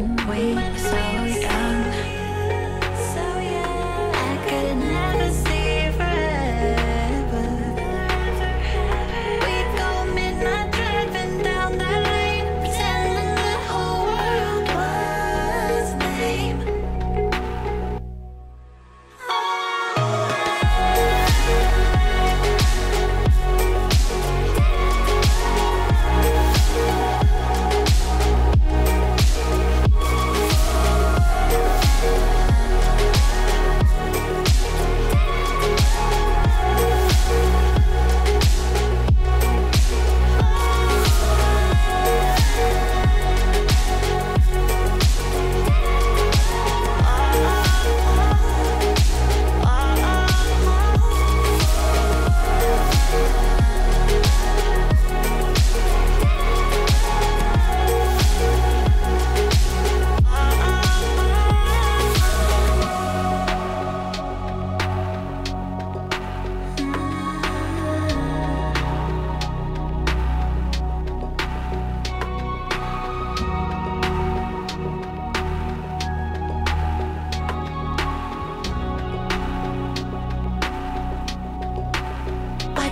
when we were so young. So young, I could never see forever. We'd go midnight driving down the lane, pretending the whole world was lame.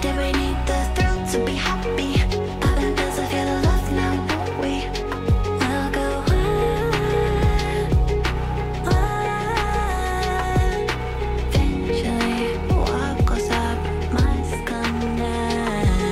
Did we need the thrill to be happy? Popping pills, I feel the love now, won't we? We'll go on, on. Eventually, what goes up must come down.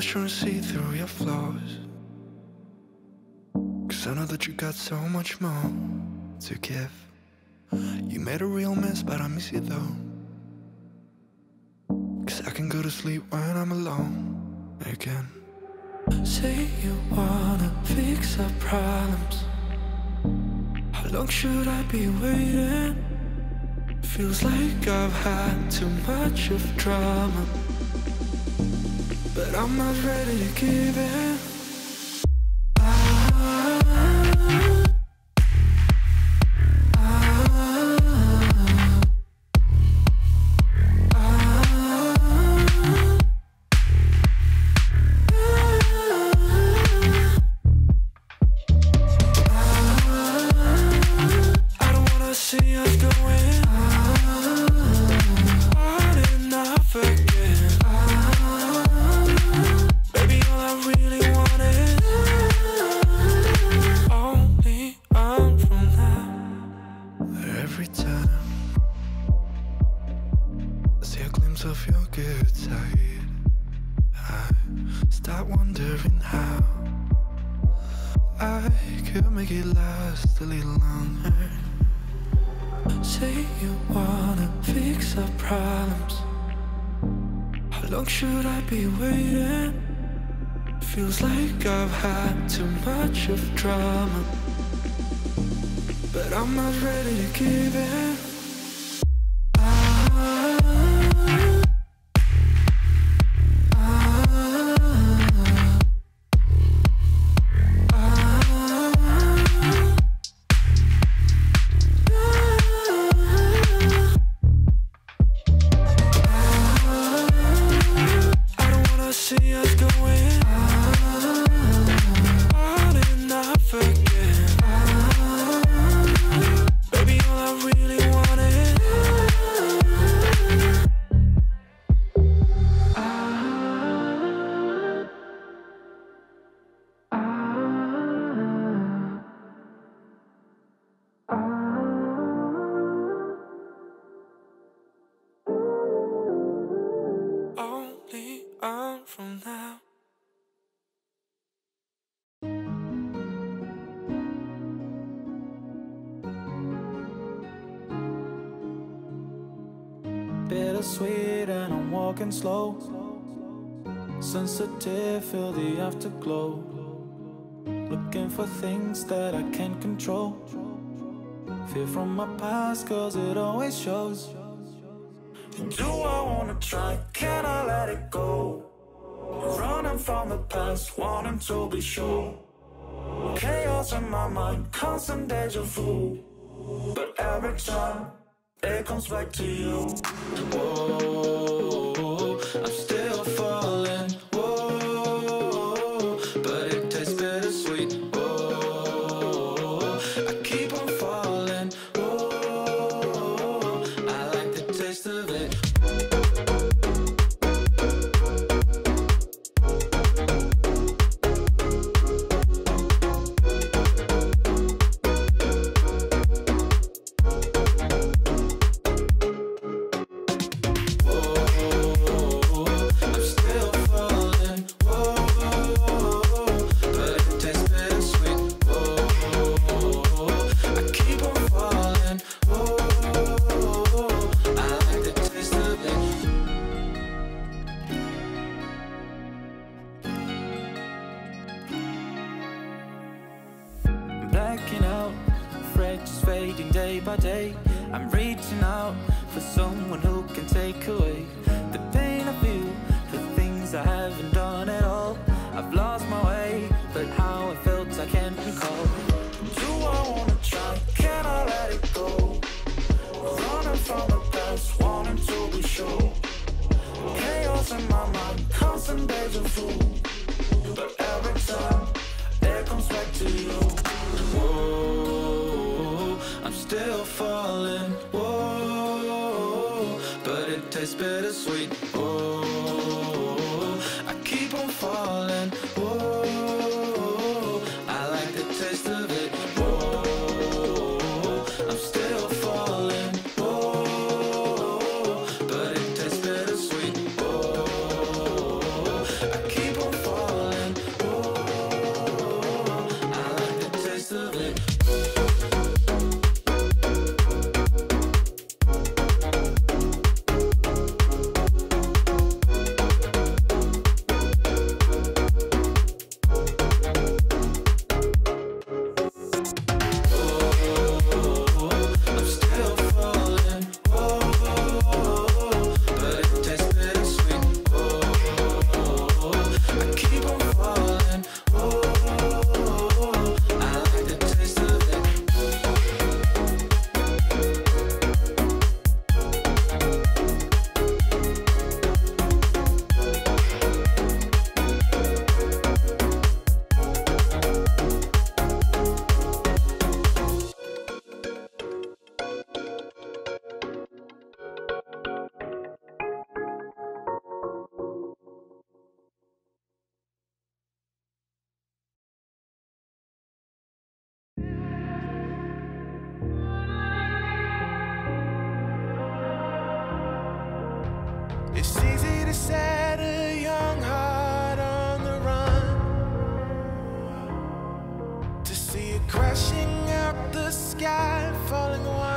Trying to see through your flaws, 'cause I know that you got so much more to give. You made a real mess, but I miss you though, 'cause I can go to sleep when I'm alone again. Say you wanna fix our problems. How long should I be waiting? Feels like I've had too much of drama, but I'm not ready to give in. off your good side. I start wondering how I could make it last a little longer. Say you wanna fix our problems. How long should I be waiting? Feels like I've had too much of drama, but I'm not ready to give in. On from now, bittersweet, and I'm walking slow. Sensitive, feel the afterglow. Looking for things that I can't control. Fear from my past, cause it always shows. Do I wanna try? Can I let it go? Running from the past, wanting to be sure. Chaos in my mind, constant deja vu. But every time, it comes back to you. Whoa, I'm still falling. Whoa, but it tastes bittersweet. Whoa, I keep on falling. Whoa, I like the taste of it. Blacking out, freckles fading day by day. I'm reaching out for someone who can take away the pain I feel, the things I haven't done at all. I've lost my way, but how I felt I can't recall. Do I wanna try? Can I let it go? Running from the past, wanting to be sure. Chaos in my mind, constant deja vu. But every time, it comes back to you. Whoa, I'm still falling. Whoa, but it tastes bittersweet. Whoa, I keep on falling. Whoa, I like the taste of it. Whoa, I'm still falling. Whoa, but it tastes bittersweet. Whoa, I keep on falling. Whoa, I like the taste of it.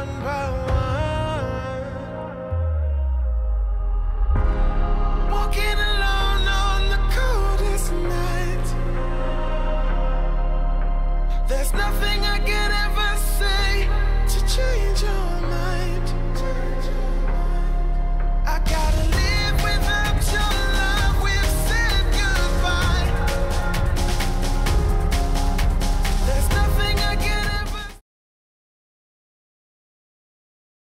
round.